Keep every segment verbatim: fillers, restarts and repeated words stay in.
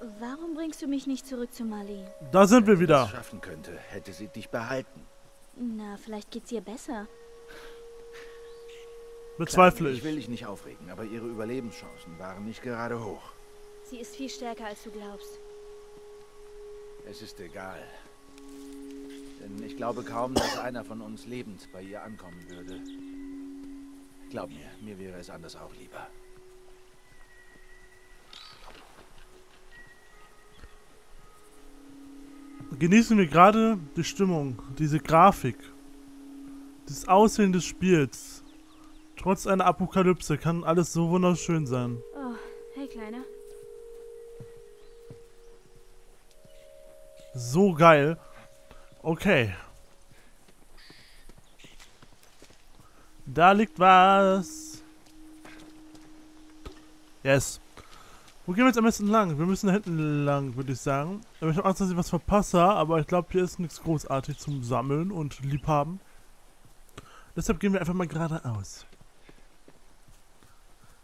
Warum bringst du mich nicht zurück zu Marlene? Da sind wir wieder. Wenn sie es schaffen könnte, hätte sie dich behalten. Na, vielleicht geht's ihr besser. Bezweifle ich. Ich will dich nicht aufregen, aber ihre Überlebenschancen waren nicht gerade hoch. Sie ist viel stärker, als du glaubst. Es ist egal. Denn ich glaube kaum, dass einer von uns lebend bei ihr ankommen würde. Glaub mir, mir wäre es anders auch lieber. Genießen wir gerade die Stimmung, diese Grafik, das Aussehen des Spiels. Trotz einer Apokalypse kann alles so wunderschön sein. Oh, hey Kleiner. So geil. Okay. Da liegt was. Yes. Wo gehen wir jetzt am besten lang? Wir müssen da hinten lang, würde ich sagen. Aber ich habe Angst, dass ich was verpasse, aber ich glaube, hier ist nichts großartig zum Sammeln und Liebhaben. Deshalb gehen wir einfach mal geradeaus.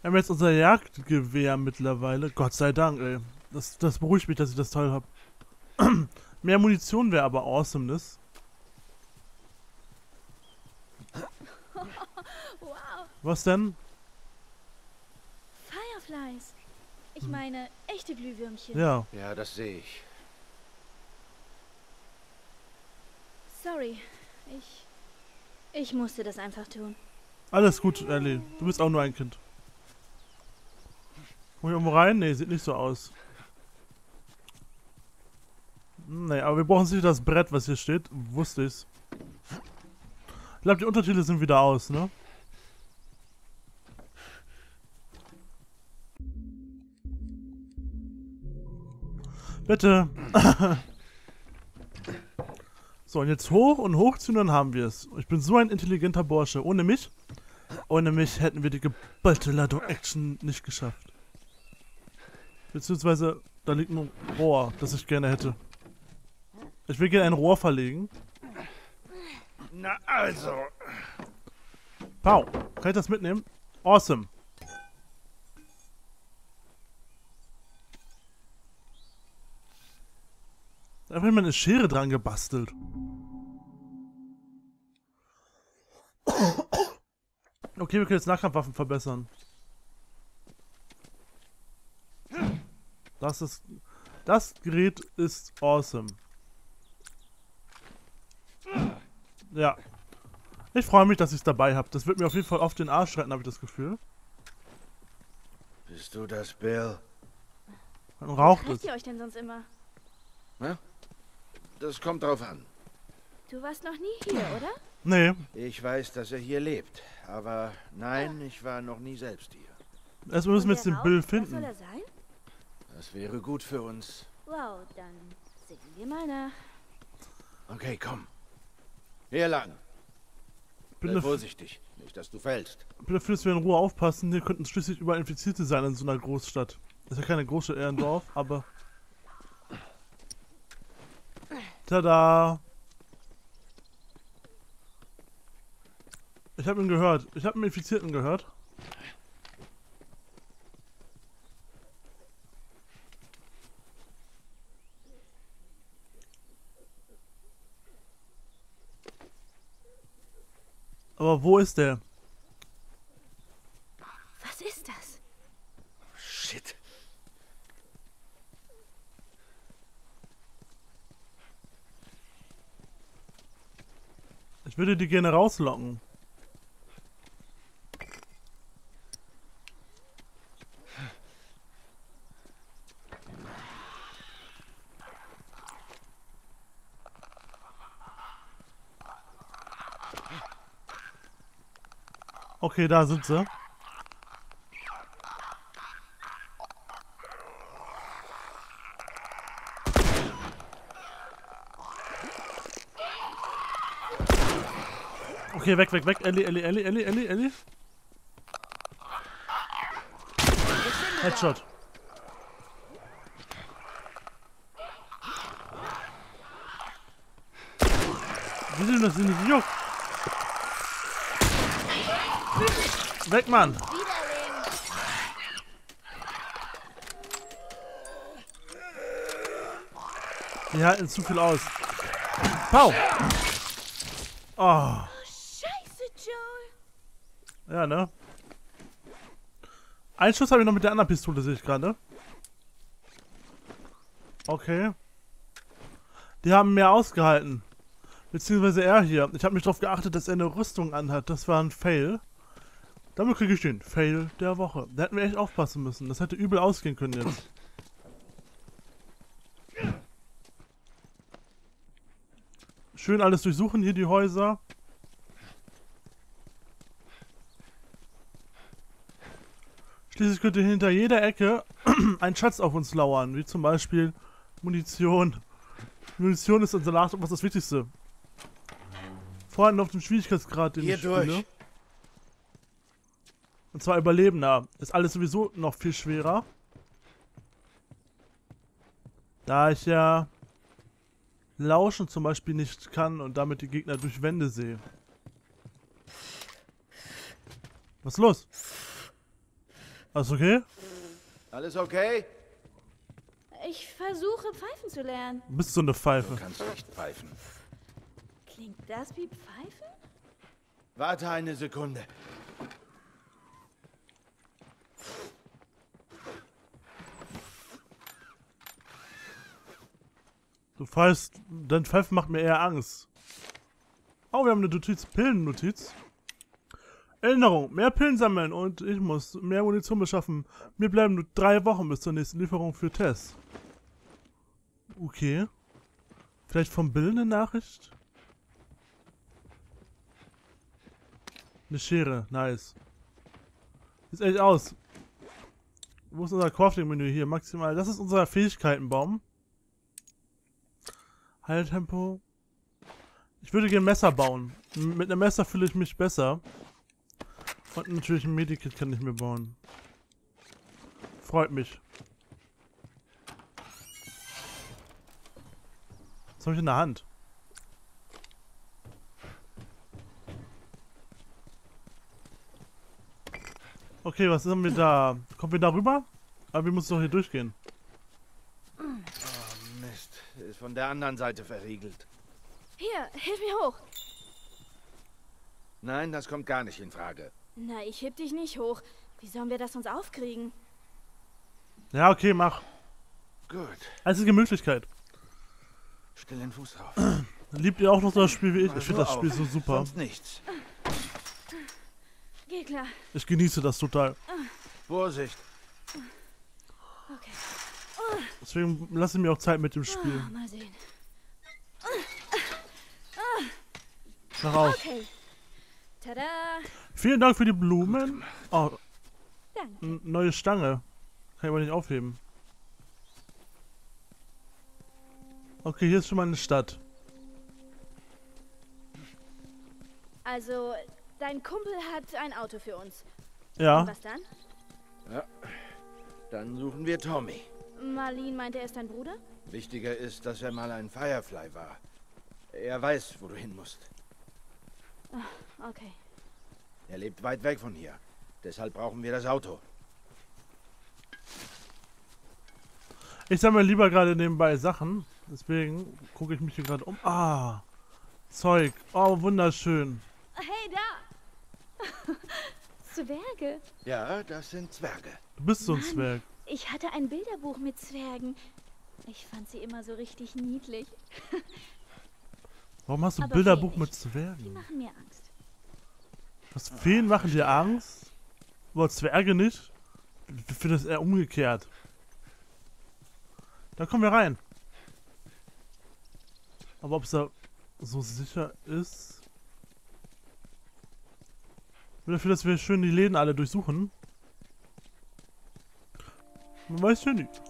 Wir haben jetzt unser Jagdgewehr mittlerweile. Gott sei Dank, ey. Das, das beruhigt mich, dass ich das toll habe. Mehr Munition wäre aber awesome, das. Was denn? Fireflies. Ich meine, echte Glühwürmchen. Ja. Ja, das sehe ich. Sorry, ich... Ich musste das einfach tun. Alles gut, Ellie. Du bist auch nur ein Kind. Komm ich irgendwo rein? Nee, sieht nicht so aus. Nee, aber wir brauchen sicher das Brett, was hier steht. Wusste ich's. Ich glaube, die Untertitel sind wieder aus, ne? Bitte. So, und jetzt hoch und hochziehen, dann haben wir es. Ich bin so ein intelligenter Bursche. Ohne mich, ohne mich hätten wir die geballte Ladung Action nicht geschafft. Beziehungsweise, da liegt ein Rohr, das ich gerne hätte. Ich will gerne ein Rohr verlegen. Na also. Pau, kann ich das mitnehmen? Awesome. Da habe ich mir eine Schere dran gebastelt. Okay, wir können jetzt Nahkampfwaffen verbessern. Das ist... Das Gerät ist awesome. Ja. Ich freue mich, dass ich es dabei habe. Das wird mir auf jeden Fall auf den Arsch retten, habe ich das Gefühl. Bist du das, Bill? Dann raucht es. Wo ihr euch denn sonst immer? Na? Das kommt drauf an. Du warst noch nie hier, oder? Nee. Ich weiß, dass er hier lebt, aber nein, ich war noch nie selbst hier. Erstmal müssen wir jetzt den Bill finden. Was soll er sein? Das wäre gut für uns. Wow, dann sehen wir mal nach. Okay, komm. Hier lang. Sei vorsichtig, nicht dass du fällst. Bitte fühlst du in Ruhe aufpassen, hier könnten schließlich überall Infizierte sein in so einer Großstadt. Das ist ja keine Großstadt, eher ein Dorf, aber... Tada! Ich habe ihn gehört. Ich habe einen Infizierten gehört. Aber wo ist der? Was ist das? Oh, shit. Ich würde die gerne rauslocken. Okay, da sind sie. Okay, weg, weg, weg. Ellie, Ellie, Ellie, Ellie, Ellie, Ellie. Headshot. Wie sind das denn nicht juckt? Weg, Mann. Die halten zu viel aus. Pau! Oh. Ja, ne? Einen Schuss habe ich noch mit der anderen Pistole, sehe ich gerade. Okay. Die haben mehr ausgehalten. Beziehungsweise er hier. Ich habe mich darauf geachtet, dass er eine Rüstung anhat. Das war ein Fail. Damit kriege ich den Fail der Woche. Da hätten wir echt aufpassen müssen. Das hätte übel ausgehen können jetzt. Schön alles durchsuchen hier, die Häuser. Schließlich könnte hinter jeder Ecke ein Schatz auf uns lauern, wie zum Beispiel Munition. Munition ist unser Last, was das Wichtigste. Vorhin auf dem Schwierigkeitsgrad, den hier ich durch. Spiele. Und zwar Überlebender. Ist alles sowieso noch viel schwerer. Da ich ja Lauschen zum Beispiel nicht kann und damit die Gegner durch Wände sehe. Was ist los? Alles okay? Alles okay? Ich versuche, pfeifen zu lernen. Du bist so eine Pfeife. Du kannst nicht pfeifen. Klingt das wie Pfeifen? Warte eine Sekunde. Du pfeifst, dein Pfeifen macht mir eher Angst. Oh, wir haben eine Notiz, Pillen-Notiz. Erinnerung, mehr Pillen sammeln und ich muss mehr Munition beschaffen. Mir bleiben nur drei Wochen bis zur nächsten Lieferung für Tess. Okay. Vielleicht von Bill eine Nachricht? Eine Schere, nice. Sieht echt aus. Wo ist unser Crafting-Menü hier? Maximal. Das ist unser Fähigkeitenbaum. Heiltempo. Ich würde gerne Messer bauen. Mit einem Messer fühle ich mich besser. Und natürlich ein Medikit kann ich mir bauen. Freut mich. Was habe ich in der Hand? Okay, was haben wir da? Kommen wir da rüber? Aber wir müssen doch hier durchgehen. Oh Mist, ist von der anderen Seite verriegelt. Hier, hilf mir hoch. Nein, das kommt gar nicht in Frage. Na, ich heb dich nicht hoch. Wie sollen wir das uns aufkriegen? Ja, okay, mach. Gut. Einzige Möglichkeit. Stell den Fuß drauf. Liebt ihr auch noch so das Spiel wie ich? Ich finde das Spiel so super. Sonst nichts. Geh klar. Ich genieße das total. Vorsicht. Okay. Deswegen lasse ich mir auch Zeit mit dem Spiel. Oh, mal sehen. Nach raus. Okay. Tada. Vielen Dank für die Blumen. Oh, eine neue Stange. Kann ich aber nicht aufheben. Okay, hier ist schon mal eine Stadt. Also, dein Kumpel hat ein Auto für uns. Ja. Und was dann? Ja. Dann suchen wir Tommy. Marlene meinte, er ist dein Bruder? Wichtiger ist, dass er mal ein Firefly war. Er weiß, wo du hin musst. Oh, okay. Er lebt weit weg von hier. Deshalb brauchen wir das Auto. Ich sammle lieber gerade nebenbei Sachen. Deswegen gucke ich mich hier gerade um. Ah, Zeug. Oh, wunderschön. Hey, da. Zwerge. Ja, das sind Zwerge. Du bist so ein Mann, Zwerg. Ich hatte ein Bilderbuch mit Zwergen. Ich fand sie immer so richtig niedlich. Warum hast du ein Bilderbuch okay, mit Zwergen? Die machen mir Angst. Was, Feen machen dir Angst? Aber Zwerge nicht? Ich finde das eher umgekehrt. Da kommen wir rein. Aber ob es da so sicher ist? Ich bin dafür, dass wir schön die Läden alle durchsuchen. Man weiß ja nicht.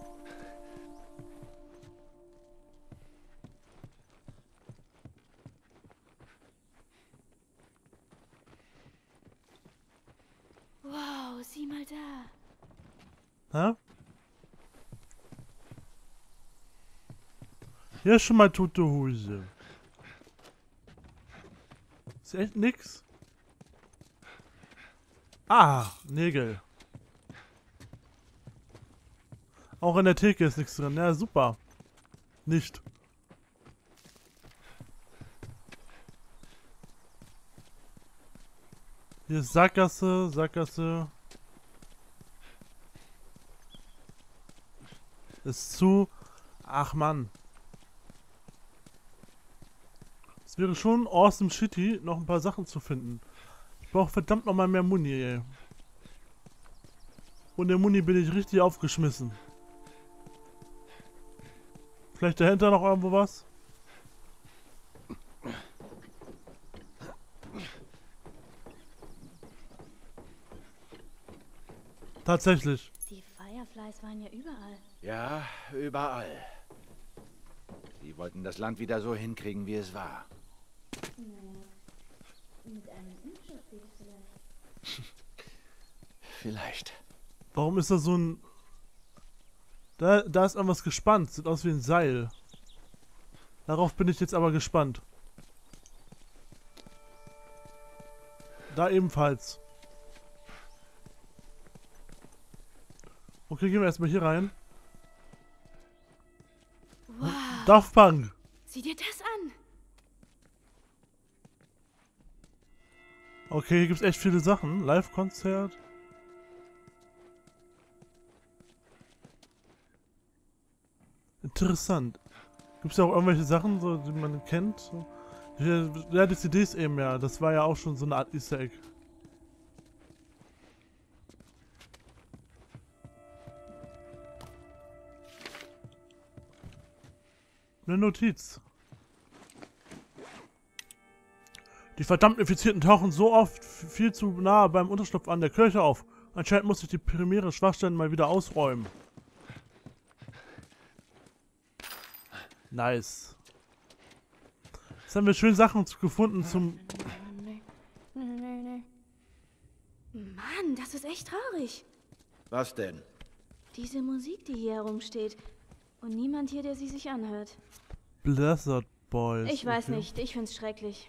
Sieh mal da. Hä? Hier ist schon mal tote Hose. Ist echt nix? Ah, Nägel. Auch in der Theke ist nichts drin. Ja, super. Nicht. Hier ist Sackgasse, Sackgasse. Ist zu. Ach Mann. Es wäre schon awesome shitty, noch ein paar Sachen zu finden. Ich brauche verdammt nochmal mehr Muni, ey. Und der Muni bin ich richtig aufgeschmissen. Vielleicht dahinter noch irgendwo was? Tatsächlich. Die Fireflies waren ja überall. Ja, überall. Die wollten das Land wieder so hinkriegen, wie es war. Nee. Mit einem Unterschied vielleicht. Vielleicht. Warum ist da so ein... Da, da ist irgendwas gespannt. Sieht aus wie ein Seil. Darauf bin ich jetzt aber gespannt. Da ebenfalls. Okay, gehen wir erstmal hier rein. Wow. Daft Punk. Sieh dir das an. Okay, hier gibt es echt viele Sachen. Live-Konzert. Interessant. Gibt es ja auch irgendwelche Sachen, so, die man kennt? So. Ja, die C Ds eben, ja. Das war ja auch schon so eine Art Easter Egg. Eine Notiz. Die verdammt Infizierten tauchen so oft viel zu nah beim Unterschlupf an der Kirche auf. Anscheinend muss ich die primäre Schwachstellen mal wieder ausräumen. Nice. Jetzt haben wir schön Sachen gefunden zum... Mann, das ist echt traurig. Was denn? Diese Musik, die hier herumsteht. Und niemand hier, der sie sich anhört. Blizzard Boys. Ich weiß okay. nicht, ich find's schrecklich.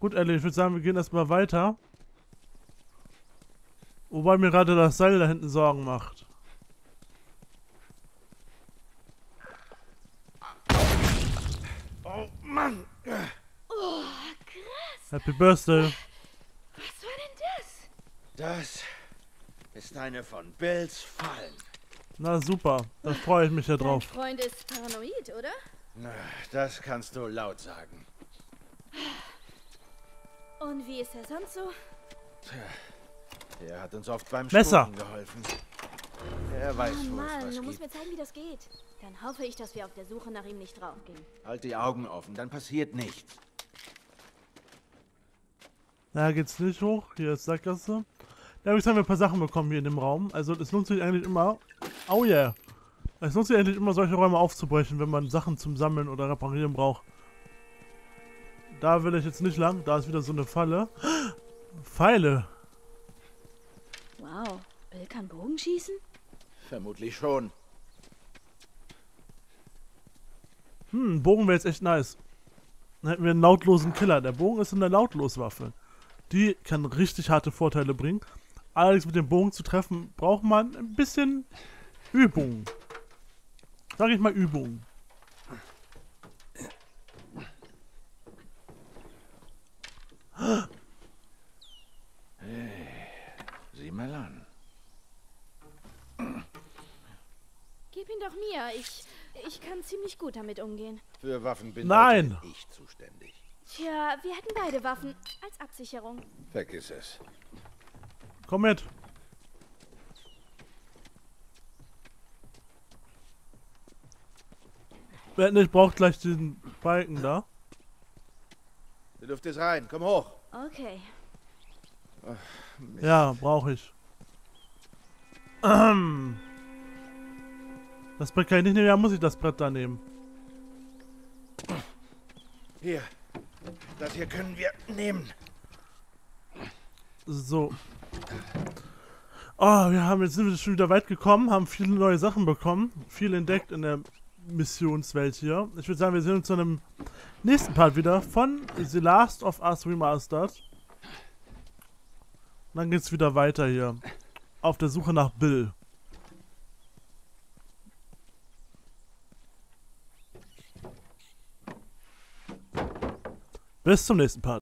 Gut, Ellie, ich würde sagen, wir gehen erstmal weiter. Wobei mir gerade das Seil da hinten Sorgen macht. Oh Mann! Oh, krass! Happy Birthday! Was war denn das? Das ist eine von Bills Fallen. Na super, da freue ich mich ja drauf. Dein Freund ist paranoid, oder? Na, das kannst du laut sagen. Und wie ist er sonst so? Tja, er hat uns oft beim Messer geholfen. Er weiß, oh, wo es was gibt. Du musst mir zeigen, wie das geht. Dann hoffe ich, dass wir auf der Suche nach ihm nicht draufgehen. Halt die Augen offen, dann passiert nichts. Na, geht's nicht hoch. Hier ist Sackgasse. Ja, jetzt haben wir ein paar Sachen bekommen hier in dem Raum. Also es lohnt sich eigentlich immer... Oh yeah! Es lohnt sich eigentlich immer, solche Räume aufzubrechen, wenn man Sachen zum Sammeln oder Reparieren braucht. Da will ich jetzt nicht lang. Da ist wieder so eine Falle. Pfeile! Wow. Bill kann Bogen schießen? Vermutlich schon. Hm, Bogen wäre jetzt echt nice. Dann hätten wir einen lautlosen Killer. Der Bogen ist eine Lautloswaffe. Die kann richtig harte Vorteile bringen. Allerdings mit dem Bogen zu treffen, braucht man ein bisschen Übung. Sag ich mal Übung. Hey, sieh mal an. Gib ihn doch mir. Ich, ich kann ziemlich gut damit umgehen. Für Waffen bin Nein. ich zuständig. Tja, wir hätten beide Waffen als Absicherung. Vergiss es. Komm mit. Wer nicht braucht gleich den Balken da. Die Luft ist rein, komm hoch. Okay. Ach, ja, brauche ich. Ähm. Das Brett kann ich nicht nehmen, ja muss ich das Brett da nehmen. Hier. Das hier können wir nehmen. So. Oh, wir haben jetzt sind wir schon wieder weit gekommen, haben viele neue Sachen bekommen, viel entdeckt in der Missionswelt hier. Ich würde sagen, wir sehen uns zu einem nächsten Part wieder von The Last of Us Remastered. Und dann geht's wieder weiter hier. Auf der Suche nach Bill. Bis zum nächsten Part.